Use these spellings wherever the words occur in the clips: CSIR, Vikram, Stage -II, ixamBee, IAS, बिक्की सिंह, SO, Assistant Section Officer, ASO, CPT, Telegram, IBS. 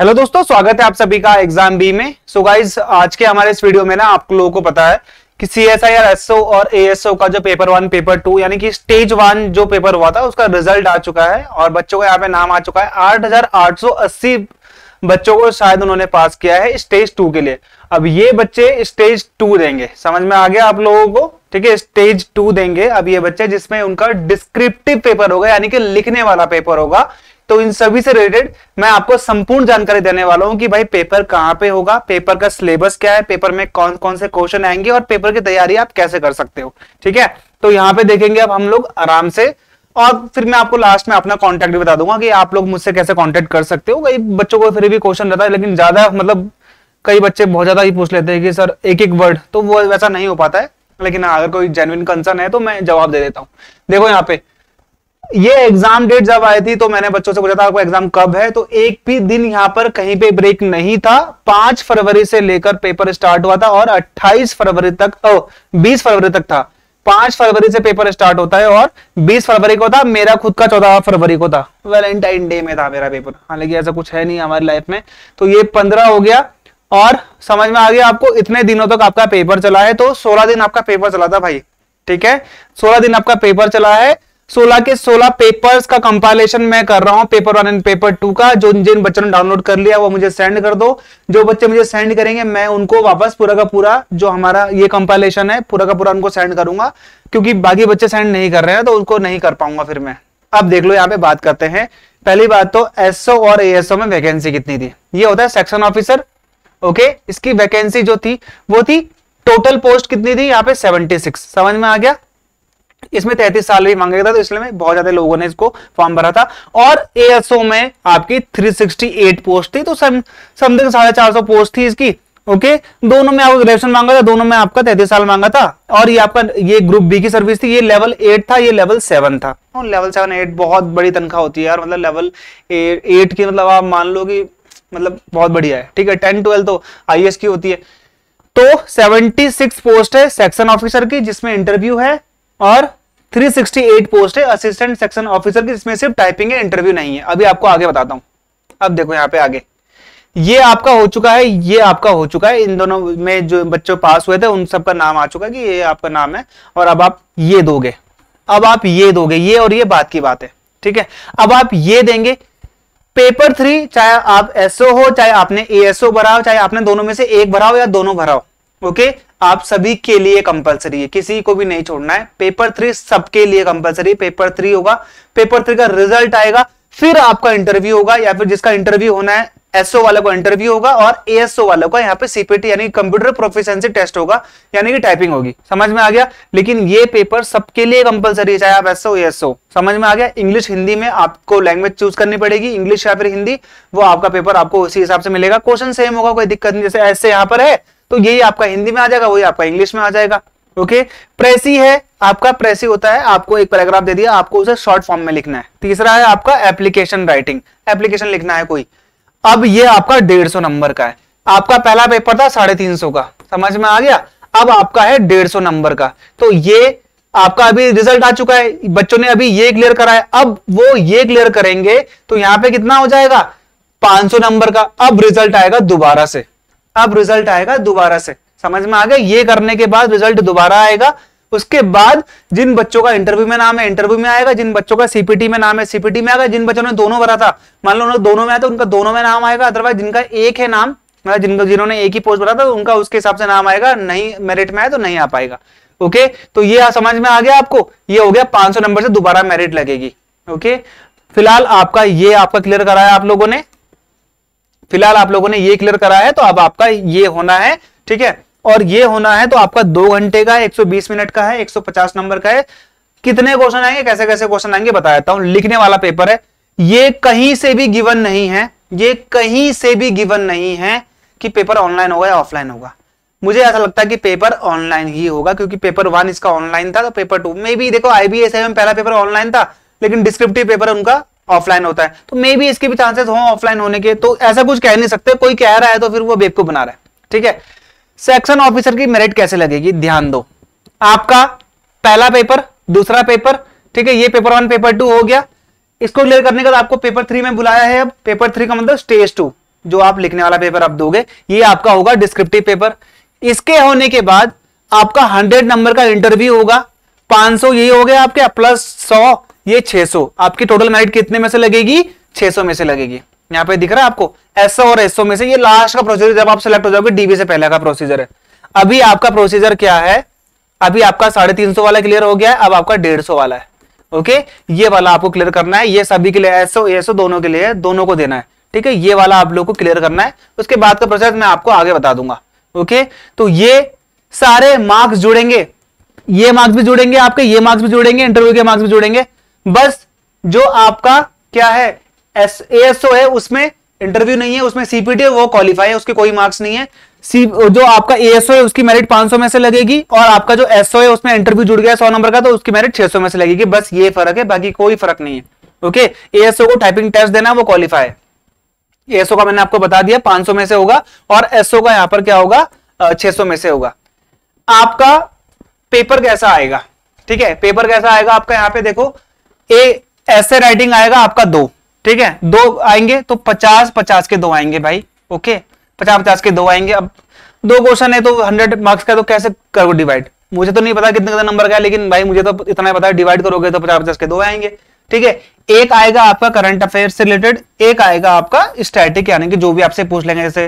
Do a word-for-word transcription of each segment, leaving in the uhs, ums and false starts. Hello दोस्तों, स्वागत है आप सभी का एग्जाम बी में। सो गाइज, आज के हमारे इस वीडियो में ना आप लोगों को पता है कि C S I R S O और ए एस ओ का जो पेपर वन पेपर टू यानी कि स्टेज वन जो पेपर हुआ था उसका रिजल्ट आ चुका है और बच्चों का यहाँ पे नाम आ चुका है। आठ हजार आठ सौ अस्सी बच्चों को शायद उन्होंने पास किया है स्टेज टू के लिए। अब ये बच्चे स्टेज टू देंगे, समझ में आ गया आप लोगों को? ठीक है, स्टेज टू देंगे अब ये बच्चे, जिसमें उनका डिस्क्रिप्टिव पेपर होगा यानी कि लिखने वाला पेपर होगा। तो इन सभी से रिलेटेड मैं आपको संपूर्ण जानकारी देने वाला हूं कि भाई पेपर कहां पे होगा, पेपर का सिलेबस क्या है, पेपर में कौन कौन से क्वेश्चन आएंगे और पेपर की तैयारी आप कैसे कर सकते हो। ठीक है, तो यहाँ पे देखेंगे अब हम लोग आराम से, और फिर मैं आपको लास्ट में अपना कॉन्टैक्ट भी बता दूंगा कि आप लोग मुझसे कैसे कॉन्टैक्ट कर सकते हो। कई बच्चों को फिर भी क्वेश्चन रहता है, लेकिन ज्यादा मतलब कई बच्चे बहुत ज्यादा ही पूछ लेते हैं कि सर एक एक वर्ड, तो वो वैसा नहीं हो पाता है। लेकिन अगर कोई जेन्युइन कंसर्न है तो मैं जवाब दे देता हूँ। देखो यहाँ पे ये एग्जाम डेट जब आई थी तो मैंने बच्चों से पूछा था आपको एग्जाम कब है, तो एक भी दिन यहाँ पर कहीं पे ब्रेक नहीं था। पांच फरवरी से लेकर पेपर स्टार्ट हुआ था और अट्ठाईस फरवरी तक ओ, बीस फरवरी तक था। पांच फरवरी से पेपर स्टार्ट होता है और बीस फरवरी को था, मेरा खुद का चौदह फरवरी को था, वैलेंटाइन डे में था मेरा पेपर। हालांकि ऐसा कुछ है नहीं हमारी लाइफ में, तो ये पंद्रह हो गया। और समझ में आ गया आपको, इतने दिनों तक आपका पेपर चला है, तो सोलह दिन आपका पेपर चला था भाई। ठीक है, सोलह दिन आपका पेपर चला है। सोलह के सोलह पेपर्स का कंपाइलेशन मैं कर रहा हूं, paper one and paper two का। जो जिन बच्चों ने डाउनलोड कर लिया वो मुझे सेंड कर दो। जो बच्चे मुझे सेंड करेंगे मैं उनको वापस पूरा का पूरा जो हमारा ये कंपाइलेशन है पूरा का पूरा उनको सेंड करूंगा, क्योंकि बाकी बच्चे सेंड नहीं कर रहे हैं तो उनको नहीं कर पाऊंगा फिर मैं। अब देख लो, यहाँ पे बात करते हैं। पहली बात तो एसओ और एएसओ में वैकेंसी कितनी थी, ये होता है सेक्शन ऑफिसर। ओके okay, इसकी वैकेंसी जो थी वो थी, टोटल पोस्ट कितनी थी यहाँ पे सेवेंटी सिक्स। समझ में आ गया? इसमें तैंतीस साल भी मांगा गया था, तो इसलिए मैं बहुत ज्यादा लोगों ने इसको फॉर्म भरा था। और एएसओ में आपकी तीन सौ अड़सठ पोस्ट थी, तो समथिंग साढ़े चार सौ पोस्ट थी इसकी। ओके okay, दोनों में आपको ग्रेजुएशन मांगा था, दोनों में आपका तैंतीस साल मांगा था। और ये आपका ये ग्रुप बी की सर्विस थी, ये लेवल एट था, ये लेवल सेवन था। और लेवल सेवन एट बहुत बड़ी तनख्वाह होती है यार, मतलब लेवल एट की मतलब आप मान लो कि मतलब बहुत बढ़िया है। ठीक है, टेन ट्वेल्व तो आईएएस की होती है। तो छिहत्तर पोस्ट है सेक्शन ऑफिसर की जिसमें इंटरव्यू है, और तीन सौ अड़सठ पोस्ट है असिस्टेंट सेक्शन ऑफिसर की जिसमें सिर्फ टाइपिंग है, इंटरव्यू नहीं है। अभी आपको आगे बताता हूं। अब देखो यहाँ पे आगे, ये आपका हो चुका है, ये आपका हो चुका है। इन दोनों में जो बच्चों पास हुए थे उन सबका नाम आ चुका है कि ये आपका नाम है। और अब आप ये दोगे, अब आप ये दोगे, ये और ये बात की बात है। ठीक है, अब आप ये देंगे पेपर थ्री, चाहे आप एसओ हो, चाहे आपने एएसओ भरा हो, चाहे आपने दोनों में से एक भरा हो या दोनों भरा हो। ओके, आप सभी के लिए कंपलसरी है, किसी को भी नहीं छोड़ना है। पेपर थ्री सबके लिए कंपलसरी, पेपर थ्री होगा, पेपर थ्री का रिजल्ट आएगा, फिर आपका इंटरव्यू होगा, या फिर जिसका इंटरव्यू होना है एसओ वाले को इंटरव्यू होगा, और एएसओ वालों का यहाँ पे सीपीटी यानी कंप्यूटर प्रोफिशिएंसी टेस्ट होगा, यानी कि टाइपिंग होगी। समझ में आ गया? लेकिन ये पेपर सबके लिए कंपलसरी है, चाहे आप एसओ एएसओ। समझ में आ गया? इंग्लिश हिंदी में आपको लैंग्वेज चूज करनी पड़ेगी, इंग्लिश या फिर हिंदी, वो आपका पेपर आपको उसी हिसाब से मिलेगा। क्वेश्चन सेम होगा, कोई दिक्कत नहीं। जैसे ऐसे यहाँ पर है तो यही आपका हिंदी में आ जाएगा, वही आपका इंग्लिश में आ जाएगा। ओके, प्रेसी है आपका, प्रेसी होता है आपको एक पैराग्राफ दे दिया, आपको उसे शॉर्ट फॉर्म में लिखना है। तीसरा है आपका एप्लीकेशन राइटिंग, एप्लीकेशन लिखना है कोई। अब ये आपका डेढ़ सौ नंबर का है, आपका पहला पेपर था साढ़े तीन सौ का। समझ में आ गया? अब आपका है डेढ़ सौ नंबर का। तो ये आपका अभी रिजल्ट आ चुका है, बच्चों ने अभी ये क्लियर करा है। अब वो ये क्लियर करेंगे तो यहाँ पे कितना हो जाएगा, पांच सौ नंबर का। अब रिजल्ट आएगा दोबारा से, अब रिजल्ट आएगा दोबारा से। समझ में आ गया? ये करने के बाद रिजल्ट दोबारा आएगा। उसके बाद जिन बच्चों का इंटरव्यू में नाम है इंटरव्यू में आएगा, जिन बच्चों का सीपीटी में नाम है सीपीटी में आएगा, जिन बच्चों ने दोनों भरा था मान लो उन्होंने दोनों में आया तो उनका दोनों में नाम आएगा। अदरवाइज जिनका एक है नाम, मतलब जिनको जिन्होंने एक ही पोस्ट भरा था उनका उसके हिसाब से नाम आएगा, नहीं मेरिट में आया तो नहीं आ पाएगा। ओके, तो ये समझ में आ गया आपको? ये हो गया पांच सौ नंबर से दोबारा मेरिट लगेगी। ओके, फिलहाल आपका ये आपका क्लियर कराया आप लोगों ने, फिलहाल आप लोगों ने ये क्लियर कराया है, तो अब आपका ये होना है। ठीक है, और ये होना है तो आपका दो घंटे का है, एक सौ बीस मिनट का है, एक सौ पचास नंबर का है। कितने क्वेश्चन आएंगे, कैसे कैसे क्वेश्चन आएंगे बता देता हूं। लिखने वाला पेपर है, ये कहीं से भी गिवन नहीं है, ये कहीं से भी गिवन नहीं है कि पेपर ऑनलाइन होगा या ऑफलाइन होगा। मुझे ऐसा लगता है कि पेपर ऑनलाइन ही होगा, क्योंकि पेपर वन इसका ऑनलाइन था, तो पेपर टू मे बी, देखो आईबीएस में पहला पेपर ऑनलाइन था लेकिन डिस्क्रिप्टिव पेपर उनका ऑफलाइन होता है, तो मे बी इसके भी चांसेस हो ऑफलाइन होने के। तो ऐसा कुछ कह नहीं सकते, कोई कह रहा है तो फिर वो बेवकूफ बना रहा है। ठीक है, सेक्शन ऑफिसर की मेरिट कैसे लगेगी, ध्यान दो। आपका पहला पेपर, दूसरा पेपर, ठीक है, ये पेपर वन पेपर टू हो गया। इसको क्लियर करने के बाद आपको पेपर थ्री में बुलाया है। अब पेपर थ्री का मतलब स्टेज टू, जो आप लिखने वाला पेपर आप दोगे ये आपका होगा डिस्क्रिप्टिव पेपर। इसके होने के बाद आपका हंड्रेड नंबर का इंटरव्यू होगा, पाँच सौ ये हो गया आपके प्लस सौ ये छह सौ, आपकी टोटल मेरिट कितने में से लगेगी, छह सौ में से लगेगी। यहाँ पे दिख रहा है आपको एसओ और एसओ में से ये लास्ट का प्रोसीजर जब आप सिलेक्ट हो जाओगे डीबी से पहले का प्रोसीजर है। अभी आपका प्रोसीजर क्या है, अभी आपका साढ़े तीन सौ वाला क्लियर हो गया है, अब आपका डेढ़ सौ वाला है। ओके, ये वाला आपको क्लियर करना है, ये सभी के लिए एसओ एसओ दोनों के लिए दोनों को देना है, ठीक है। ये वाला आप लोग को क्लियर करना है, उसके बाद का प्रोसेस मैं आपको आगे बता दूंगा। ओके, तो ये सारे मार्क्स जुड़ेंगे, ये मार्क्स भी जुड़ेंगे आपके, ये मार्क्स भी जुड़ेंगे, इंटरव्यू के मार्क्स भी जुड़ेंगे। बस जो आपका क्या है एसओ है उसमें इंटरव्यू नहीं है, उसमें सीपीटी वो क्वालिफाई है, उसके कोई मार्क्स नहीं है। सी जो आपका एएसओ है उसकी मेरिट पाँच सौ में से लगेगी, और आपका जो एसओ है उसमें इंटरव्यू जुड़ गया सौ नंबर का तो उसकी मेरिट छह सौ में से लगेगी। बस ये फर्क है, बाकी कोई फर्क नहीं है। ओके, एएसओ को टाइपिंग टेस्ट देना, वो क्वालिफाई है। एएसओ का मैंने आपको बता दिया पाँच सौ में से होगा, और एसओ का यहाँ पर क्या होगा छह सौ में से होगा। आपका पेपर कैसा आएगा, ठीक है, पेपर कैसा आएगा आपका, यहाँ पे देखो ए ऐसे राइटिंग आएगा आपका दो, ठीक है, दो आएंगे तो पचास पचास के दो आएंगे भाई। ओके, पचास पचास के दो आएंगे। अब दो क्वेश्चन है तो हंड्रेड मार्क्स का, तो कैसे करोगे डिवाइड, मुझे तो नहीं पता कितने का नंबर का है, लेकिन भाई मुझे तो इतना पता है डिवाइड करोगे तो पचास पचास के दो आएंगे, ठीक है। एक आएगा आपका करंट अफेयर से रिलेटेड, एक आएगा आपका स्टैटिक, यानी कि जो भी आपसे पूछ लेंगे, जैसे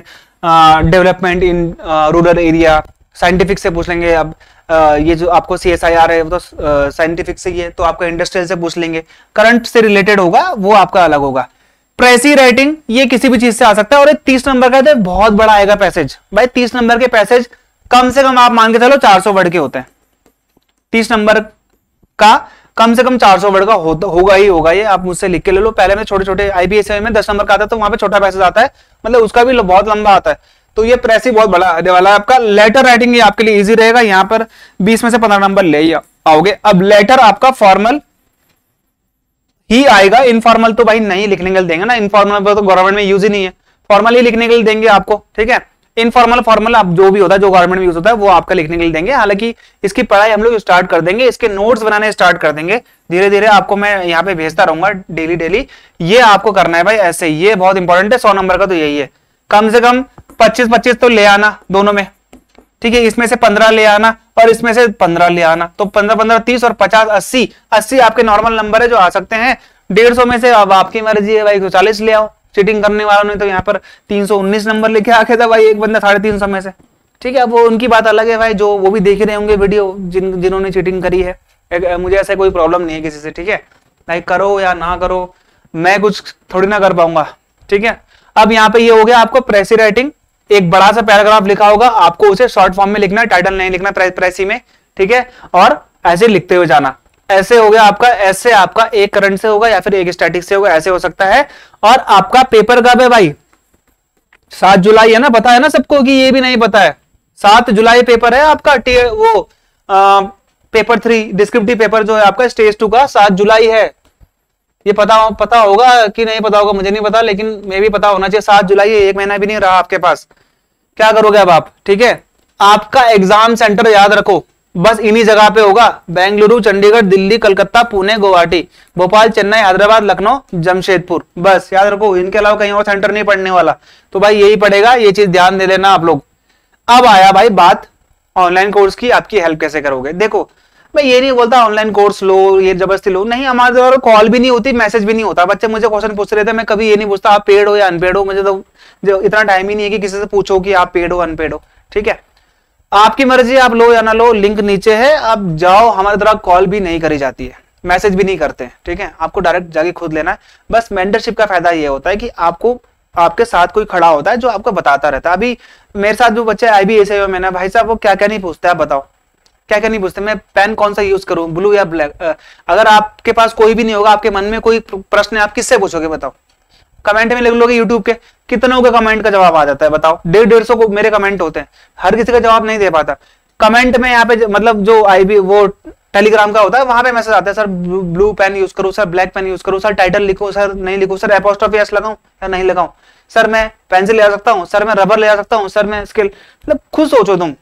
development in rural area, scientific से पूछ लेंगे। अब आ, ये जो आपको सी एस आई आर है वो तो साइंटिफिक से ही है, तो आपको इंडस्ट्रियल से पूछ लेंगे। करंट से रिलेटेड होगा वो आपका अलग होगा। प्रेसी राइटिंग ये किसी भी चीज से आ सकता है, और ये तीस नंबर का है, बहुत बड़ा आएगा पैसेज भाई। तीस नंबर के पैसेज कम से कम आप मान के चलो चार सौ वर्ड के होते हैं, तीस नंबर का कम से कम चार सौ वर्ड का हो, होगा ही होगा। ये आप मुझसे लिख के ले लो। पहले में छोटे छोटे आईबीएस में दस नंबर का आता है तो वहां पे छोटा पैसेज आता है, मतलब उसका भी बहुत लंबा आता है, तो ये प्रेसी बहुत बड़ा आने वाला है आपका। लेटर राइटिंग ये आपके लिए इजी रहेगा, यहाँ पर बीस में से पंद्रह नंबर ले ही आओगे। अब लेटर आपका फॉर्मल ही आएगा, इनफॉर्मल तो भाई नहीं लिखने के लिए देंगे ना, इनफॉर्मल तो गवर्नमेंट में यूज ही नहीं है, फॉर्मल ही लिखने के लिए देंगे आपको, ठीक है। इनफॉर्मल फॉर्मल आप जो भी होता है, जो गवर्नमेंट में यूज होता है वो आपका लिखने के लिए देंगे। हालांकि इसकी पढ़ाई हम लोग स्टार्ट कर देंगे, इसके नोट्स बनाने स्टार्ट कर देंगे, धीरे धीरे आपको मैं यहाँ पे भेजता रहूंगा डेली डेली। ये आपको करना है भाई ऐसे, ये बहुत इंपॉर्टेंट है। सौ नंबर का तो यही है, कम से कम पच्चीस पच्चीस तो ले आना दोनों में, ठीक है। इसमें से पंद्रह ले आना और इसमें से पंद्रह ले आना, तो पंद्रह पंद्रह तीस और पचास अस्सी, अस्सी आपके नॉर्मल नंबर है जो आ सकते हैं। डेढ़ सौ में से अब आपकी मर्जी है भाई, तो चालीस ले आओ। चीटिंग करने वालों ने तो यहाँ पर तीन सौ उन्नीस नंबर लेके आके था भाई, एक बंदा साढ़े तीन सौ में से, ठीक है। अब वो उनकी बात अलग है भाई, जो वो भी देख रहे होंगे वीडियो, जिन जिन्होंने चीटिंग करी है। एक, मुझे ऐसा कोई प्रॉब्लम नहीं है किसी से, ठीक है भाई, करो या ना करो, मैं कुछ थोड़ी ना कर पाऊंगा, ठीक है। अब यहाँ पे ये हो गया आपको प्रेसी राइटिंग। एक बड़ा सा पैराग्राफ लिखा होगा, आपको उसे शॉर्ट फॉर्म में लिखना है, टाइटल नहीं लिखना प्रेसी में, ठीक है, और ऐसे लिखते हुए जाना। ऐसे हो गया आपका, ऐसे आपका एक करंट से होगा या फिर एक स्टैटिक से होगा, ऐसे हो सकता है। और आपका पेपर कब है भाई, सात जुलाई है ना, पता है ना सबको कि ये भी नहीं पता है, सात जुलाई पेपर है आपका। वो आ, पेपर थ्री डिस्क्रिप्टिव पेपर जो है आपका स्टेज टू का सात जुलाई है। ये पता हो, पता होगा कि नहीं पता होगा मुझे नहीं पता, लेकिन मैं भी पता होना चाहिए। सात जुलाई एक महीना भी नहीं रहा आपके पास, क्या करोगे अब आप, ठीक है। आपका एग्जाम सेंटर याद रखो, बस इन्हीं जगह पे होगा, बेंगलुरु, चंडीगढ़, दिल्ली, कलकत्ता, पुणे, गुवाहाटी, भोपाल, चेन्नई, हैदराबाद, लखनऊ, जमशेदपुर, बस याद रखो। इनके अलावा कहीं और सेंटर नहीं पड़ने वाला, तो भाई यही पड़ेगा, ये चीज ध्यान दे लेना आप लोग। अब आया भाई बात ऑनलाइन कोर्स की, आपकी हेल्प कैसे करोगे। देखो मैं ये नहीं बोलता ऑनलाइन कोर्स लो, ये जबरदस्ती लो, नहीं। हमारे द्वारा कॉल भी नहीं होती, मैसेज भी नहीं होता। बच्चे मुझे क्वेश्चन पूछ रहे थे, मैं कभी ये नहीं पूछता आप पेड हो या अनपेड हो, मुझे तो जो इतना टाइम ही नहीं है कि किसी से पूछो कि आप पेड हो अनपेड हो, ठीक है। आपकी मर्जी, आप लो या ना लो, लिंक नीचे है, आप जाओ। हमारे द्वारा कॉल भी नहीं करी जाती है, मैसेज भी नहीं करते हैं, ठीक है। आपको डायरेक्ट जाके खुद लेना है। बस मेंटरशिप का फायदा ये होता है कि आपको आपके साथ कोई खड़ा होता है जो आपको बताता रहता है। अभी मेरे साथ जो बच्चे आई बी एस आई मैंने, भाई साहब वो क्या क्या नहीं पूछता है, बताओ क्या क्या नहीं पूछते। मैं पेन कौन सा यूज करूं, ब्लू या ब्लैक। अगर आपके पास कोई भी नहीं होगा, आपके मन में कोई प्रश्न है, आप किससे पूछोगे बताओ। कमेंट में लिख लोगे यूट्यूब के, कितनों के कमेंट का जवाब आ जाता है बताओ। डेढ़ डेढ़ सौ मेरे कमेंट होते हैं, हर किसी का जवाब नहीं दे पाता। कमेंट में यहाँ पे मतलब जो आई बी वो टेलीग्राम का होता है, वहां पे मैसेज आता है, सर ब्लू पेन यूज करूँ, सर ब्लैक पेन यूज करूँ, सर टाइटल लिखो, सर नहीं लिखो, सर एपोस्ट्रोफी एस लगाऊं या नहीं लगाऊं, सर मैं पेंसिल ले आ सकता हूँ, सर मैं रबर ले आ सकता हूँ, सर मैं स्केल, मतलब खुद सोचो तुम।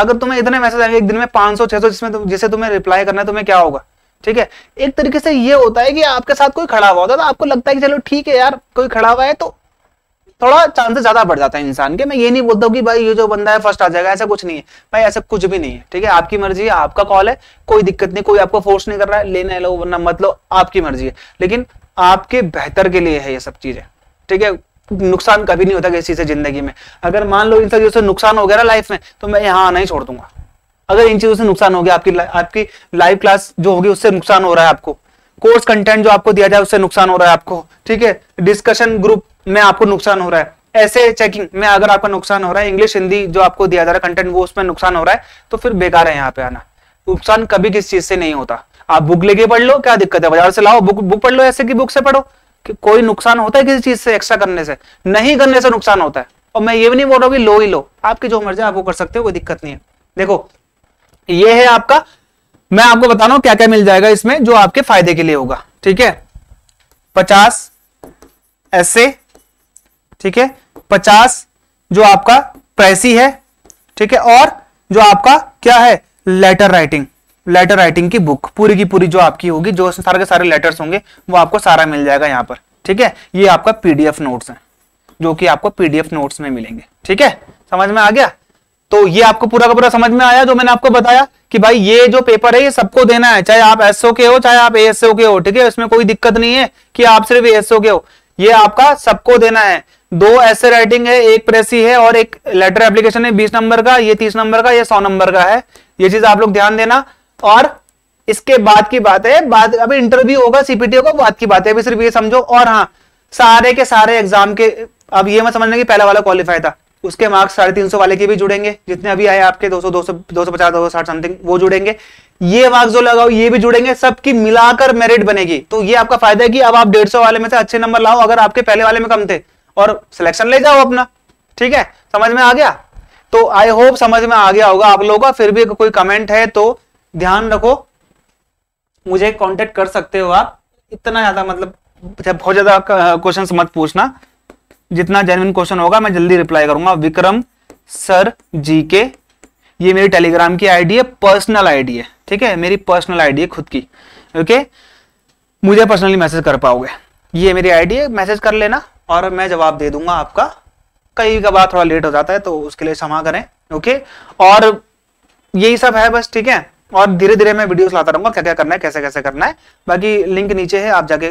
अगर तुम्हें इतने मैसेज आएंगे एक दिन में पाँच सौ छह सौ, जिसमें जिसे तुम्हें रिप्लाई करना है, तुम्हें क्या होगा, ठीक है। एक तरीके से ये होता है कि आपके साथ कोई खड़ा हुआ होता है तो आपको लगता है कि चलो ठीक है यार कोई खड़ा हुआ है, तो थोड़ा चांसेस ज्यादा बढ़ जाता है इंसान के। मैं ये नहीं बोलता हूँ कि भाई ये जो बंदा है फर्स्ट आ जाएगा, ऐसा कुछ नहीं है भाई, ऐसा कुछ भी नहीं है। ठीक है, आपकी मर्जी है, आपका कॉल है, कोई दिक्कत नहीं, कोई आपको फोर्स नहीं कर रहा है, लेना है लो वरना मत लो, आपकी मर्जी है, लेकिन आपके बेहतर के लिए है ये सब चीजें। ठीक है, नुकसान कभी नहीं होता किसी से जिंदगी में। अगर मान लो इन चीजों से नुकसान हो गया ना लाइफ में, तो मैं यहाँ आना ही छोड़ दूंगा। अगर इन चीजों से नुकसान हो गया, आपकी आपकी लाइव क्लास जो होगी उससे नुकसान हो रहा है आपको, कोर्स कंटेंट जो आपको दिया जाए उससे नुकसान हो रहा है आपको, ठीक है, डिस्कशन ग्रुप में आपको नुकसान हो रहा है, ऐसे चेकिंग में अगर आपका नुकसान हो रहा है, इंग्लिश हिंदी जो आपको दिया जा रहा है कंटेंट वो उसमें नुकसान हो रहा है, तो फिर बेकार है यहाँ पे आना। नुकसान कभी किसी चीज से नहीं होता। आप बुक लेके पढ़ लो, क्या दिक्कत है, बाजार से लाओ बुक बुक पढ़ लो, ऐसे की बुक से पढ़ो। कि कोई नुकसान होता है किसी चीज से एक्स्ट्रा करने से, नहीं करने से नुकसान होता है। और मैं ये भी नहीं बोल रहा हूँ कि लो ही लो, आपकी जो मर्जी आप वो कर सकते हो, कोई दिक्कत नहीं है। देखो ये है आपका, मैं आपको बता रहा हूँ क्या क्या मिल जाएगा इसमें जो आपके फायदे के लिए होगा। ठीक है, पचास ऐसे, ठीक है, पचास जो आपका प्राइसी है, ठीक है, और जो आपका क्या है लेटर राइटिंग, लेटर राइटिंग की बुक पूरी की पूरी जो आपकी होगी, जो सारे के सारे लेटर्स होंगे वो आपको सारा मिल जाएगा यहाँ पर। ठीक है, ये आपका पीडीएफ नोट्स है जो कि आपको पीडीएफ नोट्स में मिलेंगे। ठीक है, समझ में आ गया? तो ये आपको पूरा का पूरा समझ में आया जो मैंने आपको बताया कि भाई ये जो पेपर है ये सबको देना है, चाहे आप एसओ के हो चाहे आप एएसओ के हो। ठीक है, इसमें कोई दिक्कत नहीं है कि आप सिर्फ एएसओ के हो, ये आपका सबको देना है। दो एसे राइटिंग है, एक प्रेसी है और एक लेटर एप्लीकेशन है, बीस नंबर का, ये तीस नंबर का, ये सौ नंबर का है। ये चीज आप लोग ध्यान देना। और इसके बाद की बात है, बाद अभी इंटरव्यू होगा, सीपीटी होगा, बाद की बात है, अभी सिर्फ ये समझो। और हाँ, सारे के सारे एग्जाम के, अब ये मत समझना कि पहला वाला क्वालिफाई था, उसके मार्क्स साढ़े तीन सौ वाले के भी जुड़ेंगे, जितने अभी आए आपके दो सौ दो सौ दो सौ पचास दो सौ साठ समथिंग वो जुड़ेंगे, ये मार्क्स जो लगाओ ये भी जुड़ेंगे, सबकी मिलाकर मेरिट बनेगी। तो ये आपका फायदा है कि अब आप डेढ़ सौ वाले में से अच्छे नंबर लाओ अगर आपके पहले वाले में कम थे, और सिलेक्शन ले जाओ अपना। ठीक है, समझ में आ गया? तो आई होप समझ में आ गया होगा आप लोगों का। फिर भी कोई कमेंट है तो ध्यान रखो, मुझे कांटेक्ट कर सकते हो आप। इतना ज्यादा मतलब बहुत ज्यादा क्वेश्चंस मत पूछना, जितना जेन्युइन क्वेश्चन होगा मैं जल्दी रिप्लाई करूंगा। विक्रम सर जी के, ये मेरी टेलीग्राम की आईडी है, पर्सनल आईडी है, ठीक है, मेरी पर्सनल आईडी है खुद की। ओके, मुझे पर्सनली मैसेज कर पाओगे, ये मेरी आईडी है, मैसेज कर लेना और मैं जवाब दे दूंगा आपका। कई कबार थोड़ा लेट हो जाता है तो उसके लिए क्षमा करें। ओके, और यही सब है बस। ठीक है, और धीरे धीरे मैं वीडियोस लाता रहूंगा, क्या क्या करना है, कैसे कैसे करना है। बाकी लिंक नीचे है, आप जाके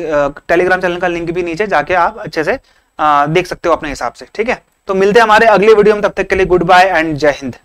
टेलीग्राम चैनल का लिंक भी नीचे जाके आप अच्छे से आ, देख सकते हो अपने हिसाब से। ठीक है, तो मिलते हैं हमारे अगले वीडियो में, तब तक के लिए गुड बाय एंड जय हिंद।